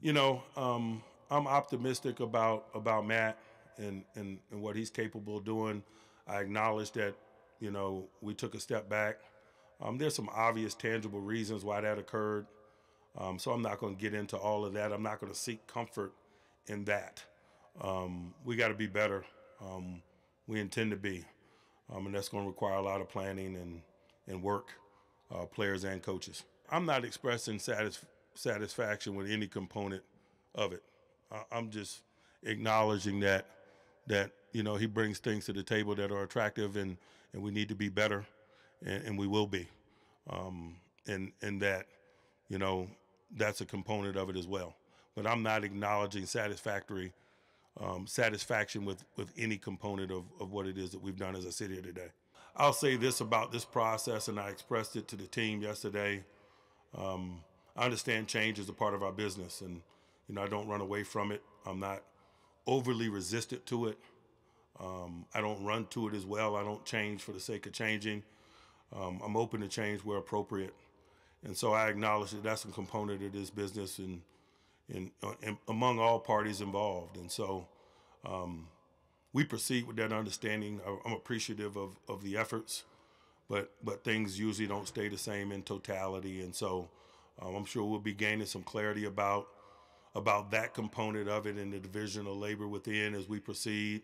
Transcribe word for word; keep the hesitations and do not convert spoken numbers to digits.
you know, um, I'm optimistic about about Matt and, and, and what he's capable of doing. I acknowledge that, you know, we took a step back. Um, there's some obvious, tangible reasons why that occurred. Um, so I'm not going to get into all of that. I'm not going to seek comfort in that. Um, we got to be better. Um, we intend to be. Um, and that's going to require a lot of planning and, and work, uh, players and coaches. I'm not expressing satisf satisfaction with any component of it. I I'm just acknowledging that, that you know, he brings things to the table that are attractive, and, and we need to be better, and, and we will be. Um, and, and that, you know, that's a component of it as well. But I'm not acknowledging satisfactory um, satisfaction with, with any component of, of what it is that we've done as a city here today. I'll say this about this process, and I expressed it to the team yesterday. Um, I understand change is a part of our business, and, you know, I don't run away from it. I'm not overly resistant to it. Um, I don't run to it as well. I don't change for the sake of changing. Um, I'm open to change where appropriate. And so I acknowledge that that's a component of this business, and, and, and among all parties involved. And so um, we proceed with that understanding. I'm appreciative of, of the efforts, but, but things usually don't stay the same in totality. And so um, I'm sure we'll be gaining some clarity about, about that component of it and the division of labor within as we proceed.